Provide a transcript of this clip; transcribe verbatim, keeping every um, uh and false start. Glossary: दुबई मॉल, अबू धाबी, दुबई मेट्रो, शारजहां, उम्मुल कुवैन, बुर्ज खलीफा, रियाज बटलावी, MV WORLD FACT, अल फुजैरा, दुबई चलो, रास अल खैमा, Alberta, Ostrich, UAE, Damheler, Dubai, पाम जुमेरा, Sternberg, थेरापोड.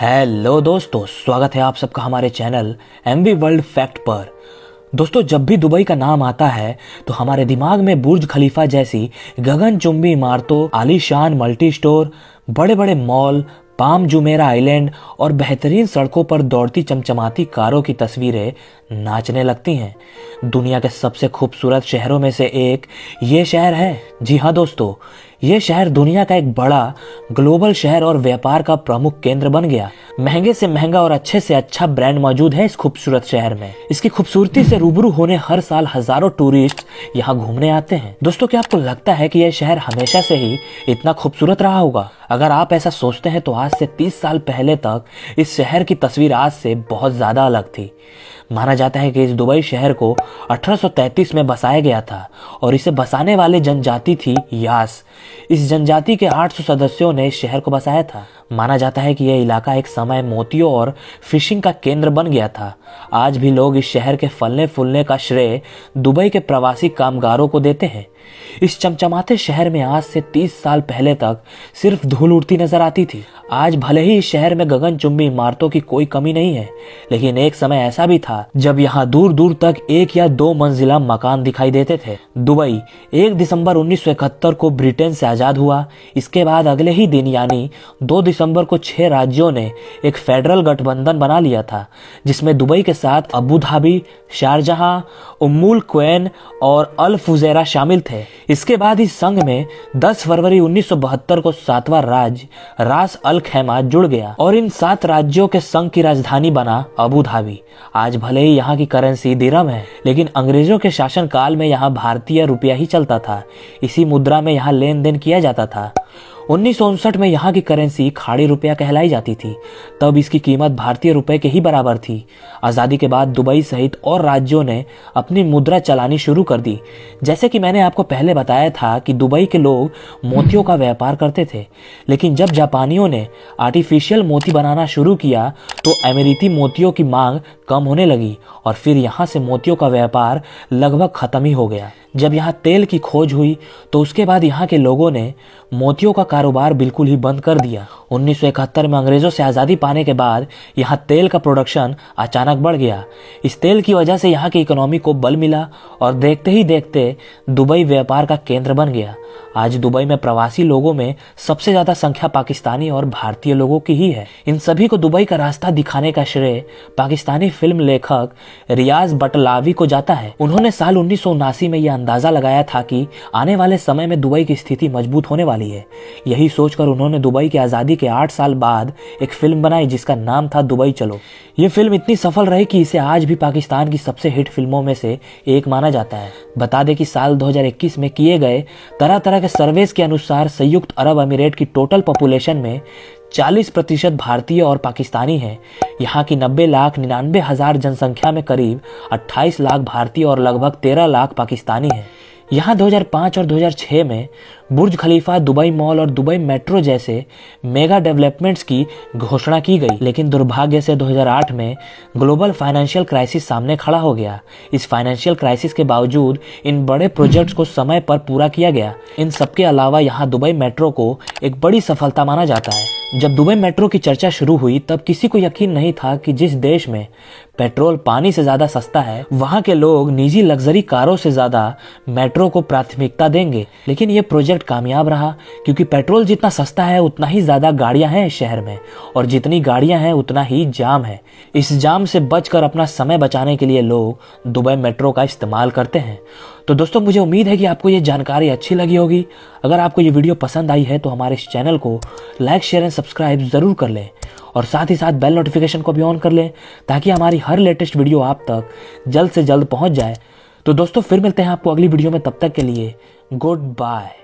Hello दोस्तों, स्वागत है आप सबका हमारे channel M V world fact पर। दोस्तों, जब भी दुबई का नाम आता है तो हमारे दिमाग में बुर्ज खलीफा जैसी गगनचुंबी इमारतों, आलीशान मल्टी स्टोर, बड़े बड़े मॉल, पाम जुमेरा आइलैंड और बेहतरीन सड़कों पर दौड़ती चमचमाती कारों की तस्वीरें नाचने लगती हैं। दुनिया के सबसे खूबसूरत शहरों में से एक ये शहर है। जी हाँ दोस्तों, ये शहर दुनिया का एक बड़ा ग्लोबल शहर और व्यापार का प्रमुख केंद्र बन गया। महंगे से महंगा और अच्छे से अच्छा ब्रांड मौजूद है इस खूबसूरत शहर में। इसकी खूबसूरती से रूबरू होने हर साल हजारों टूरिस्ट यहाँ घूमने आते हैं। दोस्तों, क्या आपको लगता है कि यह शहर हमेशा से ही इतना खूबसूरत रहा होगा? अगर आप ऐसा सोचते हैं तो आज से तीस साल पहले तक इस शहर की तस्वीर आज से बहुत ज्यादा अलग थी। माना जाता है कि इस दुबई शहर को अठारह सौ तैंतीस में बसाया गया था और इसे बसाने वाले जनजाति थी यास। इस जनजाति के आठ सौ सदस्यों ने इस शहर को बसाया था। माना जाता है कि यह इलाका एक समय मोतियों और फिशिंग का केंद्र बन गया था। आज भी लोग इस शहर के फलने फूलने का श्रेय दुबई के प्रवासी कामगारों को देते हैं। इस चमचमाते शहर में आज से तीस साल पहले तक सिर्फ धूल उड़ती नजर आती थी। आज भले ही इस शहर में गगनचुंबी इमारतों की कोई कमी नहीं है, लेकिन एक समय ऐसा भी था जब यहाँ दूर दूर तक एक या दो मंजिला मकान दिखाई देते थे। दुबई एक दिसंबर उन्नीस सौ इकहत्तर को ब्रिटेन से आजाद हुआ। इसके बाद अगले ही दिन यानी दो दिसंबर को छह राज्यों ने एक फेडरल गठबंधन बना लिया था, जिसमें दुबई के साथ अबू धाबी, शारजहां, उम्मुल कुवैन और अल फुजैरा शामिल थे। इसके बाद इस संघ में दस फरवरी उन्नीस सौ बहत्तर को सातवां राज्य रास अल खैमा जुड़ गया और इन सात राज्यों के संघ की राजधानी बना अबू धाबी। आज भले ही यहाँ की करेंसी दिरहम है, लेकिन अंग्रेजों के शासन काल में यहाँ भारतीय रुपया ही चलता था। इसी मुद्रा में यहाँ लेन देन किया जाता था। उन्नीस सौ उनसठ में यहाँ की करेंसी खाड़ी रुपया कहलाई जाती थी। तब इसकी कीमत भारतीय रुपए के ही बराबर थी। आज़ादी के बाद दुबई सहित और राज्यों ने अपनी मुद्रा चलानी शुरू कर दी। जैसे कि मैंने आपको पहले बताया था कि दुबई के लोग मोतियों का व्यापार करते थे, लेकिन जब जापानियों ने आर्टिफिशियल मोती बनाना शुरू किया तो अमेरिकी मोतियों की मांग कम होने लगी और फिर यहाँ से मोतियों का व्यापार लगभग खत्म ही हो गया। जब यहाँ तेल की खोज हुई तो उसके बाद यहाँ के लोगों ने मोतियों का कारोबार बिल्कुल ही बंद कर दिया। उन्नीस सौ इकहत्तर में अंग्रेजों से आज़ादी पाने के बाद यहाँ तेल का प्रोडक्शन अचानक बढ़ गया। इस तेल की वजह से यहाँ की इकोनॉमी को बल मिला और देखते ही देखते दुबई व्यापार का केंद्र बन गया। आज दुबई में प्रवासी लोगों में सबसे ज्यादा संख्या पाकिस्तानी और भारतीय लोगों की ही है। इन सभी को दुबई का रास्ता दिखाने का श्रेय पाकिस्तानी फिल्म लेखक रियाज बटलावी को जाता है। उन्होंने साल उन्नीस सौ उनासी में यह अंदाजा लगाया था कि आने वाले समय में दुबई की स्थिति मजबूत होने वाली है। यही सोचकर उन्होंने दुबई की आजादी के आठ साल बाद एक फिल्म बनाई जिसका नाम था दुबई चलो। ये फिल्म इतनी सफल रही कि इसे आज भी पाकिस्तान की सबसे हिट फिल्मों में से एक माना जाता है। बता दें कि साल दो हज़ार इक्कीस में किए गए तरह तरह के सर्वेस के अनुसार संयुक्त अरब अमीरात की टोटल पॉपुलेशन में चालीस प्रतिशत भारतीय और पाकिस्तानी हैं। यहाँ की नब्बे लाख निन्यानवे हज़ार जनसंख्या में करीब अट्ठाईस लाख भारतीय और लगभग तेरह लाख पाकिस्तानी हैं। यहाँ दो हज़ार पाँच और दो हज़ार छह में बुर्ज खलीफा, दुबई मॉल और दुबई मेट्रो जैसे मेगा डेवलपमेंट्स की घोषणा की गई, लेकिन दुर्भाग्य से दो हज़ार आठ में ग्लोबल फाइनेंशियल क्राइसिस सामने खड़ा हो गया। इस फाइनेंशियल क्राइसिस के बावजूद इन बड़े प्रोजेक्ट्स को समय पर पूरा किया गया। इन सबके अलावा यहाँ दुबई मेट्रो को एक बड़ी सफलता माना जाता है। जब दुबई मेट्रो की चर्चा शुरू हुई तब किसी को यकीन नहीं था कि जिस देश में पेट्रोल पानी से ज़्यादा सस्ता है वहाँ के लोग निजी लग्जरी कारों से ज़्यादा मेट्रो को प्राथमिकता देंगे। लेकिन ये प्रोजेक्ट कामयाब रहा क्योंकि पेट्रोल जितना सस्ता है उतना ही ज़्यादा गाड़ियाँ हैं इस शहर में, और जितनी गाड़ियाँ हैं उतना ही जाम है। इस जाम से बचकर अपना समय बचाने के लिए लोग दुबई मेट्रो का इस्तेमाल करते हैं। तो दोस्तों, मुझे उम्मीद है कि आपको ये जानकारी अच्छी लगी होगी। अगर आपको ये वीडियो पसंद आई है तो हमारे इस चैनल को लाइक, शेयर एंड सब्सक्राइब ज़रूर कर लें और साथ ही साथ बेल नोटिफिकेशन को भी ऑन कर लें ताकि हमारी हर लेटेस्ट वीडियो आप तक जल्द से जल्द पहुंच जाए। तो दोस्तों, फिर मिलते हैं आपको अगली वीडियो में। तब तक के लिए गुड बाय।